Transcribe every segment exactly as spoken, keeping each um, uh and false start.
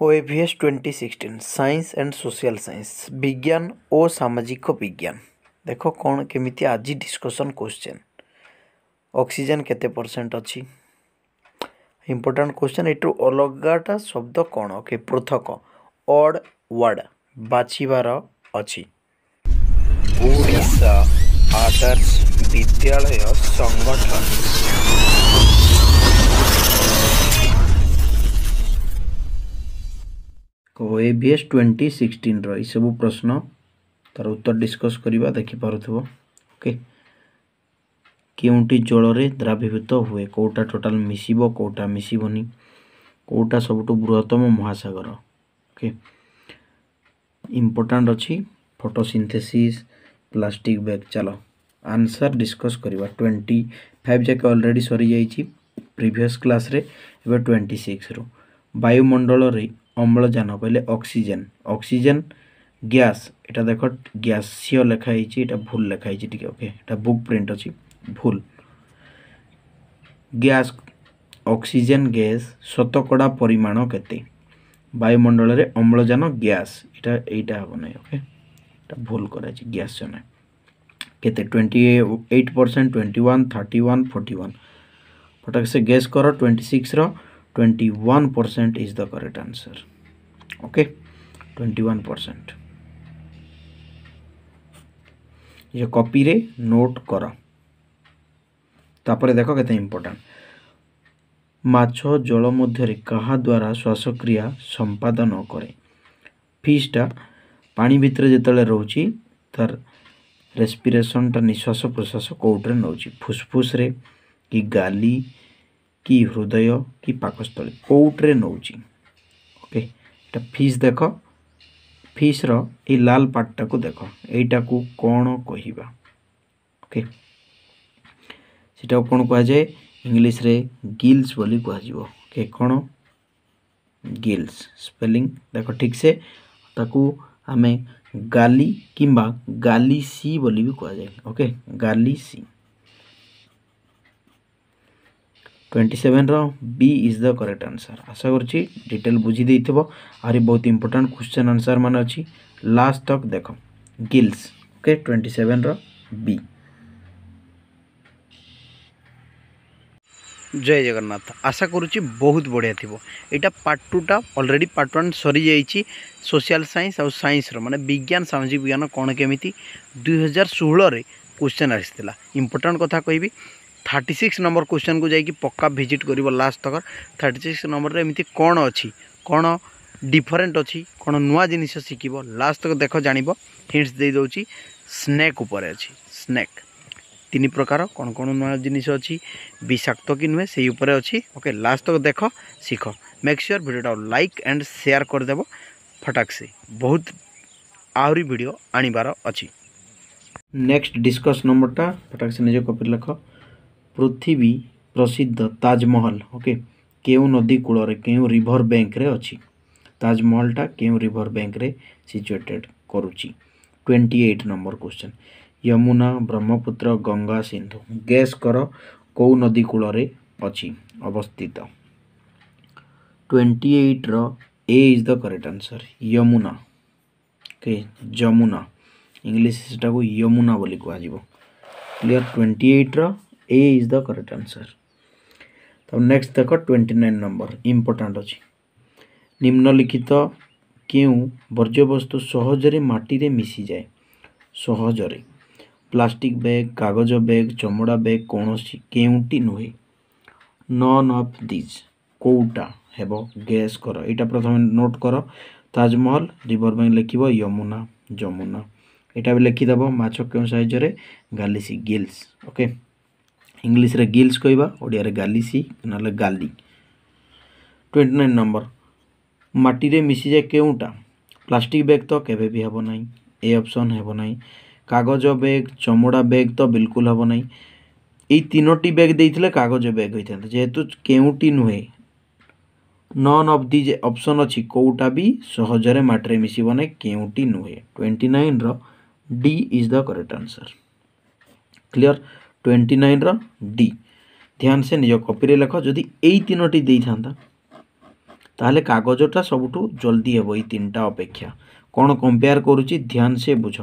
O S twenty sixteen science and social science विज्ञान और सामाजिक विज्ञान। देखो कौन केमी आज डिस्कसन क्वेश्चन ऑक्सीजन केते परसेंट अच्छी इंपोर्टेंट क्वेश्चन यू अलगाटा शब्द कौन ओके पृथक ऑड वर्ड बाछीबार अच्छी। ओडिशा आदर्श विद्यालय संगठन ओएबीएस ट्वेंटी सिक्सटीन रही सब प्रश्न तार उत्तर डिस्कस करवा देखिपुर ओके क्योंटी जल रे द्रावीभूत हुए कौटा टोटाल मिसिबो कौटा मिसिबोनी कौटा सबटु बृहत्तम महासागर ओके इम्पोर्टेंट अच्छी फोटोसिंथेसिस प्लास्टिक बैग चलो आंसर डिस्कस करवा ट्वेंटी फाइव जाके ऑलरेडी सरी जाइए प्रीवियस क्लास रे एबे ट्वेंटी सिक्स रु वायुमंडल रे अम्लजान कहले ऑक्सीजन ऑक्सीजन गैस एटा देख गैसीय लिखाई एटा भूल लिखाई ठीक ओके एटा बुक प्रिंट अच्छी भूल गैस ऑक्सीजन गैस शतकड़ा परिमाण केते वायुमंडल रे अम्लजान गैस इटा एटा हम ना ओके भूल कर गैस ना केते twenty eight percent twenty one thirty one forty one फटाक से गैस करो ट्वेंटी सिक्स रो twenty one percent is the correct answer okay twenty one percent ये कॉपी रे नोट करो तापर देखो केते इम्पोर्टेंट माछ जल मध्य कहा द्वारा श्वासक्रिया संपादन करे फिशटा पानी भितर जिते रोची तार रेस्पिरेशन टा निश्वास प्रश्वास कौटे नौ फुसफुस रे कि गाली कि हृदय कि पाकस्थली कौटे नौ ओके एटा फिश देख फिश रो ये लाल पार्टा को देख एटा को कौन कहवा ओके सीटा कौन कह जाए इंग्लिश रे गिल्स बोली कहजिवो के कौन गिल्स स्पेलिंग देख ठीक से ताकू आमे गाली किंबा गाली सी बोली भी कह जाए ओके गाली सी ट्वेंटी सेवन रो B is the correct answer. आशा करछि डिटेल बुझी देइथिबो आरी बहुत इंपोर्टेंट क्वेश्चन आंसर मान अछि लास्ट तक देखो गिल्स ओके ट्वेंटी सेवन रो बी। जय जगन्नाथ। आशा करुच्ची बहुत बढ़िया थी यहाँ पार्ट टूटा अलरेडी पार्ट वन सरी जाइए सोशल साइंस और साइंस माने विज्ञान सामाजिक विज्ञान कौन केमिति दुई हजार षोहल क्वेश्चन आसाला इंपोर्टेंट कथा कहि थर्टी सिक्स नंबर क्वेश्चन को जाकि पक्का भिजिट कर लास्ट तक थर्टी सिक्स नंबर एमती कौन अच्छी कौन डिफरेन्ट अच्छी कौन नुआ जिन शिखब लास्ट तक देख जान हिंट्स दे दूसरी स्नेक उपर अच्छी स्नेक तीन प्रकार कौन कौन नया जिनिस अच्छी विषाक्त कि नुहे से अच्छी ओके लास्ट तक देख शिख make sure video like and share करदेव फटाक से बहुत आहरी वीडियो आनिबार अच्छी। नेक्स्ट डिस्कस नंबरटा फटाक से निज कॉपी लिख पृथ्वी प्रसिद्ध ताजमहल ओके केउ नदी कूल रे केउ रिवर बैंक रे अच्छी ताजमहलटा केउ रिवर बैंक रे सिचुएटेड करुची twenty eight number question Yamuna Brahmaputra Ganga Sindhu guess कर कौ नदी कूल रे अच्छी अवस्थित ट्वेंटी एट रो A is the correct answer Yamuna के जमुना इंग्लिश सेटा को यमुना बोली कहजिवो क्लियर ट्वेंटी एट रो A is the correct answer. तो नेक्स्ट देखो ट्वेंटी नाइन नंबर इंपोर्टेंट अछि निम्नलिखित केउ वर्ज्यवस्तु सहजरे माटी रे मिसी जाए सहजरे प्लास्टिक बैग कागज बैग चमड़ा बैग कौन केउटी नुहे नन ऑफ दिज कौटा है गैस कर यहाँ प्रथम नोट कर ताजमहल रिवर बैंक लिख यमुना जमुना यहाँ भी लिखिदेव माछ क्यों साइजरे गालीसी गिल्स ओके इंग्लिश रे गिल्स कहवा ओडिया रे गालीसी ना गाली। ट्वेंटी नाइन नंबर माटी रे मिसी जाए केउटा प्लास्टिक बैग तो केबे भी हेबो नाई ए ऑप्शन हेबो नाई कागज बैग चमड़ा बैग तो बिल्कुल हम ना ये तीनोटी बैग देते कागज बैग होता जेहेतु केउटी नुहे नन ऑफ दिज ऑप्शन अच्छी कौटा भी सहजरे माटे मिसिबो ना केउटी नुहे ट्वेंटी नाइन रो D is the correct answer clear twenty nine रो डी ध्यान से निज कॉपी रे लिख जदि यही तीनोटी देइथांता ताहले कागजटा सबुठू जल्दी हेब। ये तीन टा अपेक्षा कौन कंपेयर करुच्ची ध्यान से बुझ।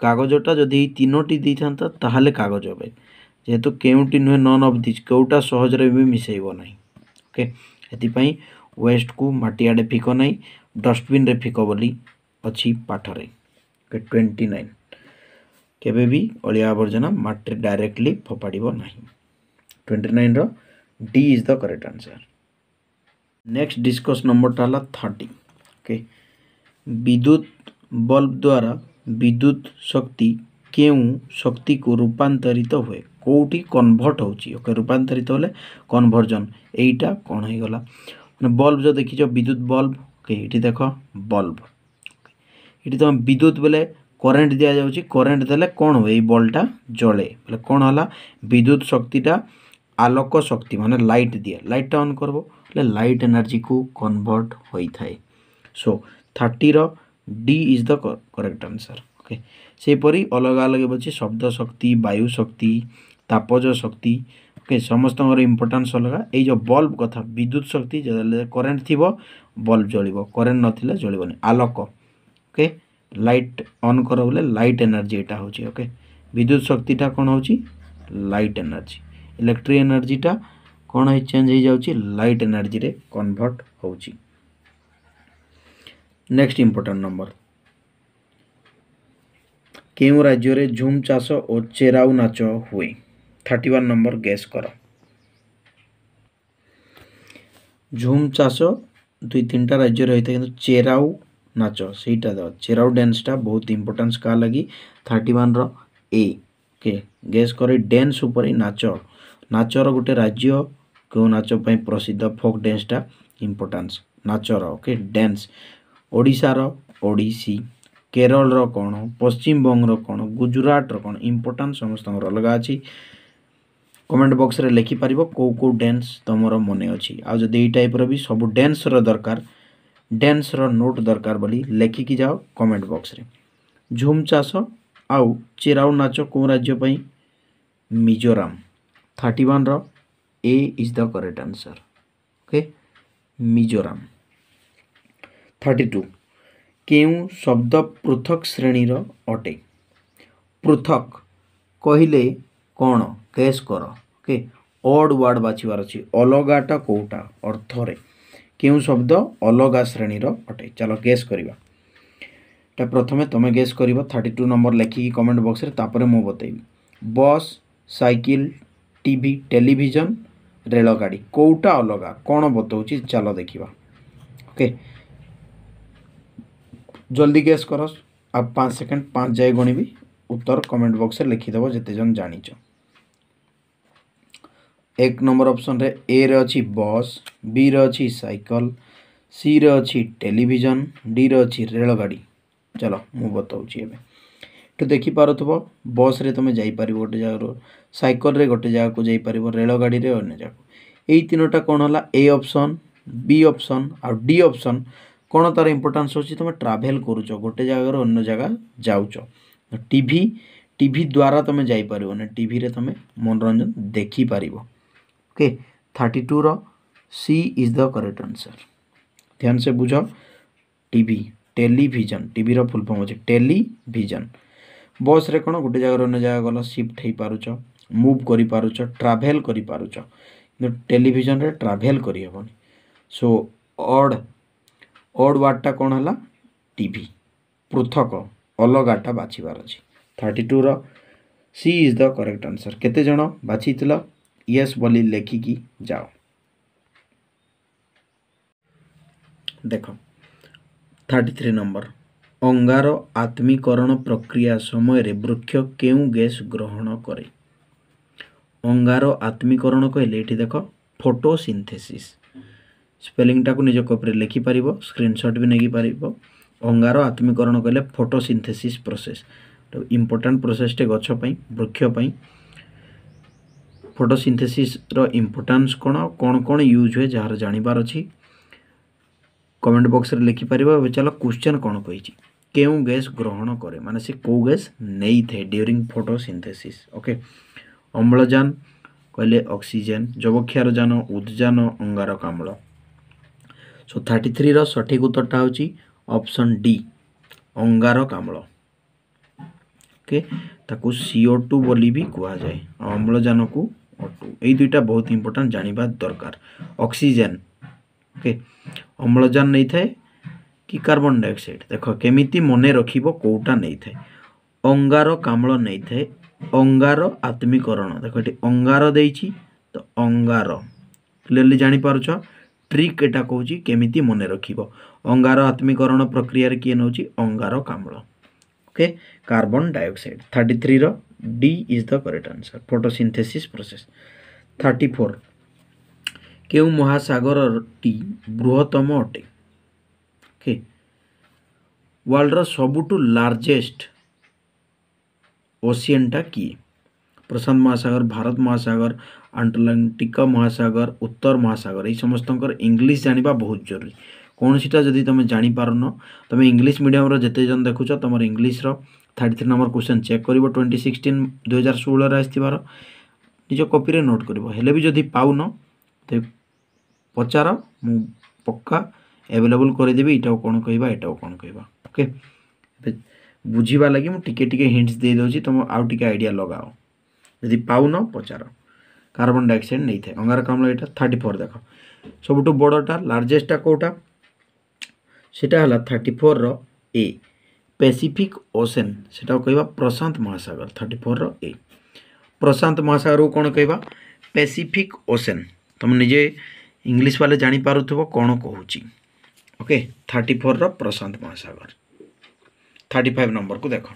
कागजटा जदि तीनोटी दी था ताहले कागज बैग जेहेतु केउटी नुहे नन अफ दिज कोटा सहजरे भी मिसेइबो नाही। ओके एथिपाई वेस्ट को माटी आड़े फिको नाही डस्टबिन रे फिको बोली अच्छी पाठरे। ओके ट्वेंटी नाइन केबे भी अलिया आवर्जना माटी डायरेक्टली फोपाड़िबो नाही। ट्वेंटी नाइन रो D is the correct answer. Next discuss number टाला थर्टी। ओके विद्युत बल्ब द्वारा विद्युत शक्ति केउ शक्ति को रूपांतरित तो हुए कोटी कन्वर्ट होची। ओके रूपांतरित होले कन्वर्जन एटा कोन हो गला माने बल्ब जो देखियो विद्युत बल्ब। ओके इटी देखो बल्ब इटी तो विद्युत बोले करंट दिया जाउची करंट देले कोन होई बल्बटा जळे बोले कोन होला विद्युत शक्तिटा आलोक शक्ति माने लाइट दिया लाइट ऑन करबो ले लाइट एनर्जी को कन्वर्ट होई थाए। सो थर्टी रो D is the correct answer. Okay से परी अलग अलग बची शब्द शक्ति वायु शक्ति तापज शक्ति। ओके समस्त इम्पोर्टान्स अलग। ये बल्ब कथा विद्युत शक्ति करेन्ट थी बल्ब जलिबो करेन्ट नथिले जलिबोनी आलोक। ओके लाइट ऑन कर बोले लाइट एनर्जी एटा होची। ओके विद्युत शक्तिटा कौन होची लाइट एनर्जी इलेक्ट्रिक एनर्जीटा कौन है चेंज हो जाउची लाइट एनर्जी रे कन्वर्ट होची। नेक्स्ट इम्पोर्टान्ट नंबर केउ राज्य रे झूम चाष और चेराउ नाच हुए। थर्टी वन नंबर गेस कर। झूम चाष दुई तीन टा राज्य रही था कि चेराउ नाच से चेराउ डांसटा बहुत इम्पोर्टान्स का लगी। थर्टी वन रो ए के गेस कर डांस उपर नाच नाचर गोटे राज्य क्यों नाच प्रसिद्ध फोक डांसटा इम्पोर्टान्स नाचर। ओके डांस ओडिशार ओडिसी केरल रो कौन पश्चिम बंग रो कौन गुजरात रो कौन इम्पोर्टान्स समस्त अलग अच्छी। कमेंट बॉक्स रे लिखि पारिबो को को डांस तुमर मन अच्छी आ जदि एई टाइप रो भी सब डांस रो दरकार डांस रो नोट दरकार बोली लिखि कि जाओ कमेंट बॉक्स रे। झूम चाष आउ चेराउ नाच को राज्य पई मिजोरम। थर्टी वन रो A is the correct answer. Okay Mizoram. Thirty two केउ शब्द पृथक श्रेणी रो अटे। पृथक कहिले कोण गेस कर। ओके ऑड वर्ड बाछिवार अछि अलगाटा कोटा अर्थ रे केउ शब्द अलगा श्रेणी रो अटे चलो गेस करिबा ता प्रथमे तमे गेस करिबो। थर्टी टू नंबर लेखि कमेंट बॉक्स रे तापरे मो बतैबी बस साइकिल टीवी टेलीविजन रेलगाड़ी कोटा अलगा कोण बताउची चलो देखिबा। ओके जल्दी गेस कर आप पाँच सेकेंड पाँच जाए गणिबी उत्तर कमेंट बॉक्स में लिखिदेव जिते जन जानी। एक नंबर ऑप्शन रे ए रे अच्छी बस बी रे अच्छी साइकिल सी रे अच्छी टेलीविजन डी रे अच्छी रेलगाड़ी। चलो मु बताऊँ एवं तो देखी पार्थ बस रे तुम जापर गोटे जगह साइकिल रे गोटे जगह को जापर रेलगाड़ी रे अन्य जगह यही तीनोटा कौन है ए ऑप्शन बी ऑप्शन आ डी ऑप्शन कौन तार इम्पोर्टान्स होची तुम ट्राभेल करुच गोटे जगार अन्न जगह जाऊच टीवी टीवी द्वारा तुम जापर ना टीवी रे तुम मनोरंजन देखिपार। Okay thirty two row C is the correct answer. ध्यान से बुझ टीवी टेलीविजन टीवी रो फुल फॉर्म होची टेलीविजन। बस रे कौन गोटे जगार अन्न जगह गल शिफ्ट हो पारुच मुव कर ट्राभेल कर टेलीविजन रे ट्राभेल करहबनी। सो ऑड ऑड वार्डटा कौन है टीवी पृथक अलगाटा बाछवार अच्छी। Thirty two row C is the correct answer. केते जण बाछीतल यस बोली लेखिकी जाओ। देख थर्टी थ्री नंबर अंगार आत्मीकरण प्रक्रिया समय वृक्ष केउ गैस ग्रहण करे। अंगार आत्मीकरण कहले एठी देख फोटोसिंथेसिस स्पेलिंगटा को निज कॉपी लिखिपार स्क्रीनशॉट भी नहीं पार। अंगार आत्मीकरण कहले फोटोसिंथेसिस प्रोसेस तो इम्पोर्टान्ट प्रोसेसटे गई वृक्षपाई फोटोसिंथेसिस रो इम्पोर्टान्स कौन कौन कौन यूज हुए जार जानिबार अच्छी कमेंट बॉक्स रे लिखिपार। चलो क्वेश्चन कौन कही केउ गैस ग्रहण करे माने से को गैस नहीं थे ड्यूरिंग फोटोसिंथेसिस। ओके अम्लजान कहले ऑक्सीजन जबक्षारजान उदजान अंगारकाम्ल सो थर्टी थ्री सठिक उत्तरटा होची ऑप्शन डी अंगारक आम्ल। ओके ताको सी ओ टू बोली भी कहा जाए अम्लजान को O टू यही दुईटा बहुत इंपोर्टेंट जानिबा दरकार। ऑक्सीजन ओके अम्लजान नहीं थाए कि कार्बन डाइऑक्साइड देख केमिति मने रखिबो कोटा नहीं थाए अंगारक आम्ल नहीं थाए अंगार आत्मीकरण देख ये अंगार देइछि तो अंगार क्लियरली जानि पारुछ ट्रिक एटा कहूँ केमिति मने रखिबो अंगार आत्मीकरण प्रक्रिया किए नौ अंगारक आम्ल। Okay carbon dioxide thirty three D is the correct answer photosynthesis process. Thirty four के महासागर टी बृहत्तम अटे ओके वर्ल्ड सबुठु लार्जेस्ट ओशियनटा किए प्रशांत महासागर भारत महासागर आटलांटिक महासागर उत्तर महासागर ये समस्त इंग्लीश जाना बहुत जरूरी कौन सीटा जदि तुम जापर न तुम इंग्लीश मीडियम जिते जन देखुच तुम English thirty three number question check कर ट्वेंटी सिक्सटीन दुई हजार षोलर आसार निज कॉपी नोट कर भी जदि पाऊन तो पचार मु पक्का एवेलेबल करदेवी यटा कौन कहवा यटा कौन कहवा। ओके बुझा लगी मुझे हिंट्स दे दूसरी तुम आउ टे आइडिया लगाओ यदि पाऊन पचार कार्बन डाइऑक्साइड नहीं था अंगारक आम्ल यहाँ थर्टी फोर देख सबुठ बड़टा लार्जेस्टा कौटा सेटा है thirty four A Pacific ocean से कहवा प्रशांत महासागर थर्टी फोर ए प्रशांत महासागर को कौन कहवा पैसिफिक ओसेन तुम निजे इंग्लीश वाले जापर कौन कहूँ। ओके थर्टी फोर प्रशांत महासागर। थर्टी फाइव नंबर को देख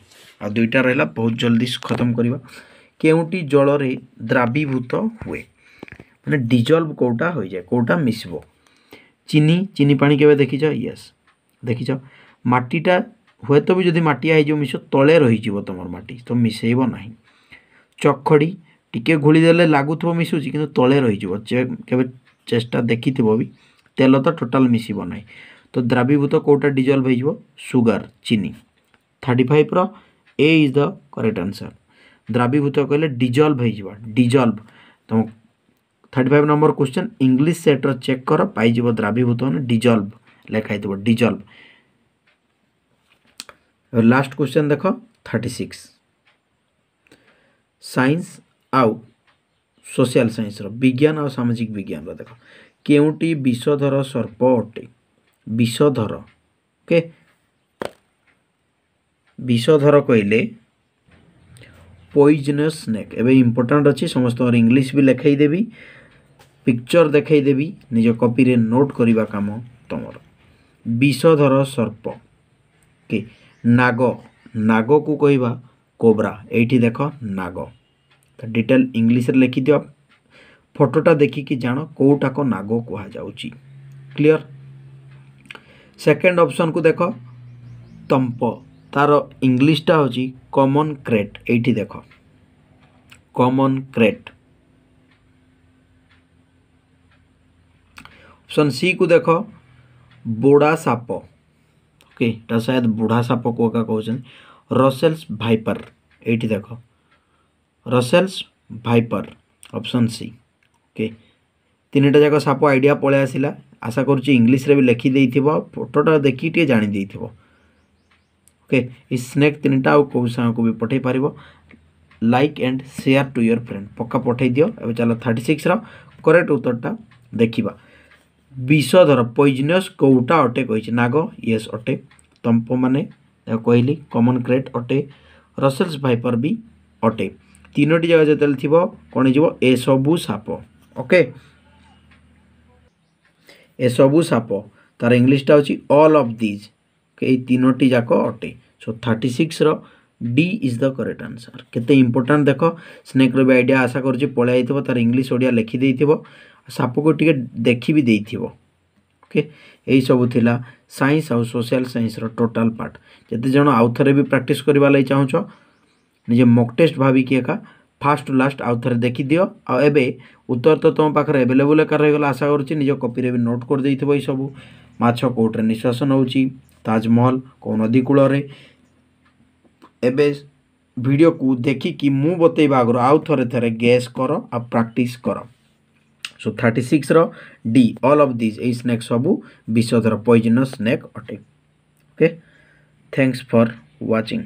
आ दुईटा रहा बहुत जल्दी खत्म करवा केउटी जलरे द्रावीभूत हुए माने डिजॉल्व कोटा हो जाए कोटा मिसबो चीनी चीनी पानी केबे देखिछ यस देखिछ माटीटा हुए तो भी जदि माटिया हे जो मिसो तले रही जीव तमर माटी तो मिसेइबो नाही चखड़ी टिके घोली देले लागुथबो मिसुची किंतु तले रही जीव केबे चेष्टा देखिथिबो भी तेल तो टोटल मिसिबो नाही तो द्रावीभूत कोटा डिजॉल्व हो जीव सुगर चीनी। थर्टी फाइव रो A is the correct answer द्रावीभूत कहले डिजॉल्व हो डिजॉल्व तुम thirty five number question English सेट्र चेक कर पाई द्रावीभूत ना डिजॉल्व लिखाई थोड़ा डिजॉल्व। लास्ट क्वेश्चन देख थर्टी सिक्स साइंस आउ सोशल साइंस विज्ञान आउ सामाजिक विज्ञान देख के विषधर सर्प अटे विषधर के विषधर कहले पॉइजनस स्नेक एवं इंपोर्टेंट अच्छी समस्त इंग्लिश भी लिखाई देबी पिक्चर देखाई देबी निज कॉपी रे नोट करवा काम तुमर विषधर सर्प के नाग नाग को कहवा कोब्रा एठी देख नाग डिटेल इंग्लिश रे लिखि दियो फोटोटा देखिकी जान कोटा को नाग कहा जाउची क्लियर। सेकंड ऑप्शन को देख तंप तार इंग्लिशटा होची कॉमन क्रेट एठी देख कॉमन क्रेट। ऑप्शन सी को देख बोड़ा साप ओके ता शायद बुढ़ा साप को का कहउछन रसेल्स भाइपर एठी देख Russell's viper option C. Okay तीनटा जाक साप आइडिया पळे आसिला आशा करूची इंग्लिश रे भी लिखि देइथिबो फोटोटा देखि टे जानि देइथिबो। ओके स्नेक तीन टाउ को सांग को भी पठे पारिबो like and share to your friend पक्का पठे दियो। अब चलो थर्टी सिक्स रा करेक्ट उत्तरटा देखिबा विषधर पॉइजनस कोटा अटे कहिछि नाग यस अटे तंप माने कहली कॉमन क्रेट अटे रसेल्स भाइपर भी अटे तीनोटी जगह जतल थिबो कोन जिवो ए सबु साप। ओके ए सबु साप तार इंग्लिश टा होछि ऑल ऑफ दीज के तीनोटी जाक अटे सो थर्टी सिक्स रो D is the correct answer केते इंपोर्टेंट देख स्नेक रो भी आइडिया आशा कर पलि तार इंग्लिश ओडिया लिखि देइथिबो साप को टिके देखि भी देइथिबो। ओके यही सब थिला साइंस और सोशल साइंस रो टोटल पार्ट जते जण आउ थरे भी प्रैक्टिस करबा लई चाहूछ निजे मॉक टेस्ट भाबी कि एका फास्ट टू लास्ट आउ थरे देखि दियो आ एबे उत्तर तो तुम पाखरे अवेलेबल एका रहि गला आशा कर निज कॉपी रे भी नोट कर देइथिबो। ई सब माछ कोटरे निश्वास नउची ताजमहल को नदी कूल एबे वीडियो को देखिकी मु बतईबा आगर आउ थे थे गेस कर आ प्रैक्टिस कर so thirty six D all of this A snake सबू विषधर पॉइजनस स्नेक अटे। Okay thanks for watching.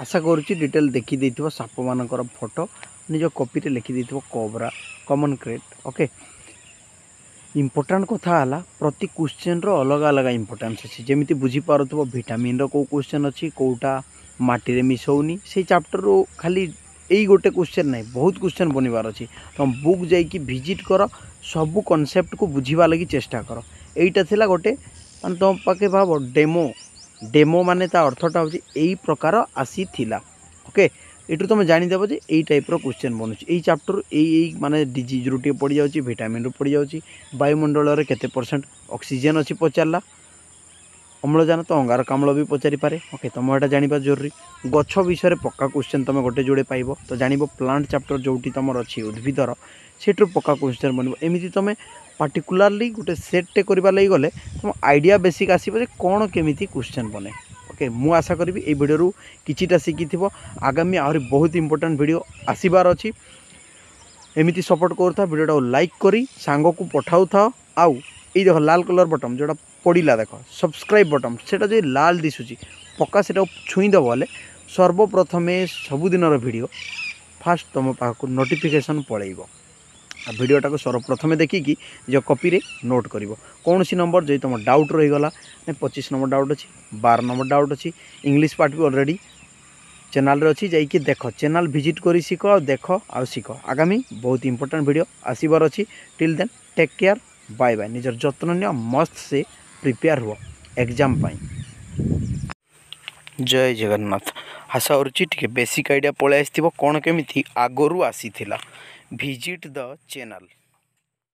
आशा करुच्ची डिटेल देखी देखिदेव साप मान फोटो निज कॉपी रे लिखी देखिए cobra common krait. Okay important कथा है प्रति क्वेश्चन रो अलग अलग इम्पोर्टान्स अच्छे जमी बुझीपुर विटामिन रो को क्वेश्चन अच्छी कौटा मटी में मिसौनी से चैप्टर रो खाली यही गोटे क्वेश्चन नहीं बहुत क्वेश्चन बनवार अच्छी तुम बुक जाइकी विजिट कर सबू कनसेप्ट को बुझा लगी चेष्टा कर। यहीटा थी गोटे मैं तुम पाखे भाव डेमो डेमो माने ता अर्थटा हूँ यही प्रकार आसी थिला। ओके यू तुम जानीदेव जे यही टाइप्र क्वेश्चन बनुच्छे यही चैप्टर यही माने डिजीज रू टे पड़ जाऊँगी विटामिन रू पड़ जाऊँगी वायुमंडल में केते परसेंट ऑक्सीजन अच्छी पचारा अम्लजान तो अंगारकाम्ल भी पचारि पारे। ओके तुम यहाँ जाना जरूरी गछ विषय पक्का क्वेश्चन तुम गोटे जोड़े पाइब तो जान प्लांट चैप्टर जोटी तुम अच्छी उद्भिदर सेठू पक्का क्वेश्चन बनब एमती तुम पार्टिकुलारली गोटे सेट्टे करने गले तुम आइडिया बेसिक आसो जे कौन केमिति क्वेश्चन बने। ओके मु आशा करी ये भिडियो किटा शिखि आगामी आहरी बहुत इंपोर्टेंट भिडियो आसबार अच्छी एमती सपोर्ट करूता भिडियो लाइक करी सांग को पठाऊ था आउ ये देख लाल कलर बटन जोड़ा पड़ा देख सब्सक्राइब बटन सेटा जो लाल दिशुची पक्का से छुईदेव बोले सर्वप्रथमे सबुदिन भिडियो फास्ट तुम पाक नोटिफिकेशन पड़ेब भिडियोटा को सर्वप्रथमे देखिकी जो कॉपी रे नोट करिवो कौन सी नंबर जो तुम डाउट रही गला ना पच्चीस नंबर डाउट अच्छी बार नंबर डाउट अच्छी इंग्लिश पार्ट भी ऑलरेडी चैनल रे अच्छी जाइए देख चैनल विजिट करी सीख आ देख आ सीख आगामी बहुत इंपोर्टेंट वीडियो आसबार अच्छी। Till then take care bye bye निजर जत्न नियो मस्त से प्रिपेयर हो एग्जाम पाई। जय जगन्नाथ। आशा कर बेसिक आइडिया पलैस कौन केमी आगुरी आसी थिला। Visit the channel.